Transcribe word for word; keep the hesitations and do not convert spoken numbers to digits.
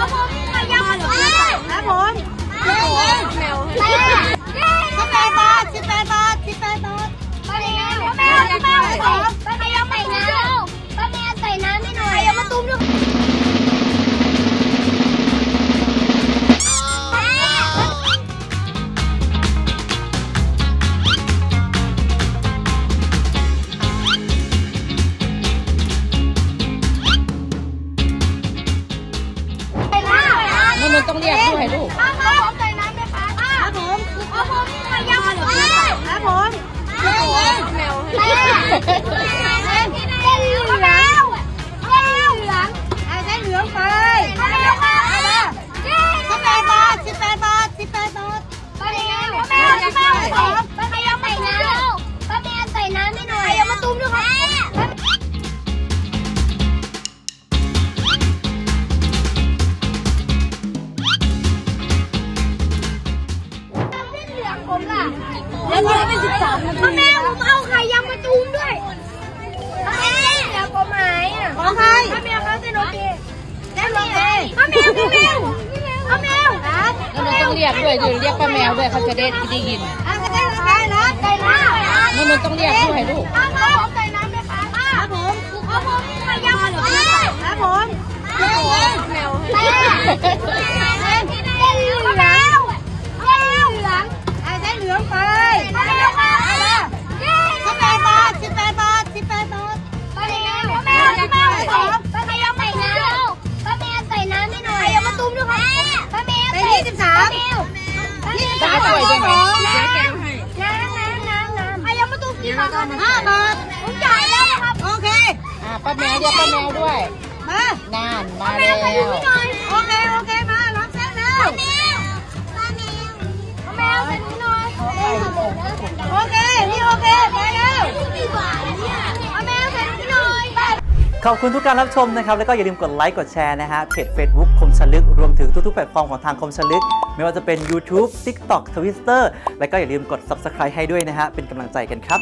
ต้องเรียกด้วยลูกครับผมใส่น้ำไหมคะครับผมครับผมมายำครับผมเร็วเร็วเร็วเร็วเร็วเหลืองไปสิบแปดบาทสิบแปดบาทสิบแปดบาทไปเร็วไปเร็วไปเร็วไปเร็วป้าแม่ใส่น้ำให้หน่อยเอามาตุ้มด้วยครับแล้วก็เป็นสิบสามนาทีแม่ผมเอาไข่ยำมาตุ้มด้วยแล้วก็ไม้อ่ะของใครพ่อแมวเขาเซนโอเคแล้วพ่อแมวพ่อแมวพ่อแมวพ่อแมวแล้วมันต้องเรียกด้วยเรียกป้าแมวด้วยเขาจะได้ได้ยินได้แล้วได้แล้วแล้วมันต้องเรียกด้วยลูกครับผมใส่น้ำไหมคะครับผมครับผมไข่ยำครับผมเร็วเร็วเร็วเร็วเร็วเหลืองไปไปเร็วค่ะสิบแปดบาทสิบแปดบาทสิบแปดบาทไปเร็วไปเร็วไปเร็วไปเร็วไปเร็วป้าแมวใส่น้ำให้หน่อยเอามาตุ้มด้วยค่ะป้าแมวใส่ยี่สิบสามยี่สิบสามต่อยด้วยน้ำน้ำน้ำน้ำเอามาตุ้มกี่บาทห้าบาทผมจ่ายแล้วครับโอเคอ่าป้าแมวเดี๋ยวป้าแมวด้วยมาน่านมาแล้วโอเคโอเคมาล้อมเส้นแล้วป้าแมวป้าแมวใส่หนูหน่อยโอเคนี่โอเคไปแล้วเอาแมวใส่หนูหน่อยขอบคุณทุกการรับชมนะครับแล้วก็อย่าลืมกดไลค์กดแชร์นะฮะเพจ Facebook คมชลึกรวมถึงทุกๆแพลตฟอร์มของทางคมชลึกไม่ว่าจะเป็น ยูทูบ ติ๊กต็อก ทวิตเตอร์ และก็อย่าลืมกด ซับสไครบ์ ให้ด้วยนะฮะเป็นกำลังใจกันครับ